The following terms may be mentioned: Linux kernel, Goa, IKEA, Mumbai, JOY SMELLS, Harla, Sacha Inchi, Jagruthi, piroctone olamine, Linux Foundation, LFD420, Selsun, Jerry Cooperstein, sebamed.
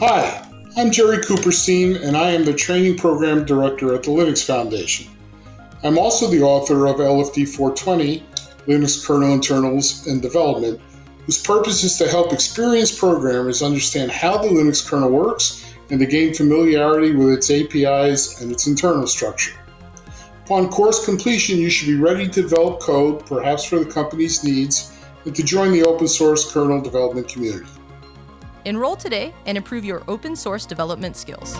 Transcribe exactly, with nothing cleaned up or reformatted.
Hi, I'm Jerry Cooperstein, and I am the Training Program Director at the Linux Foundation. I'm also the author of L F D four twenty, Linux Kernel Internals and Development, whose purpose is to help experienced programmers understand how the Linux kernel works and to gain familiarity with its A P Is and its internal structure. Upon course completion, you should be ready to develop code, perhaps for the company's needs, and to join the open source kernel development community. Enroll today and improve your open source development skills.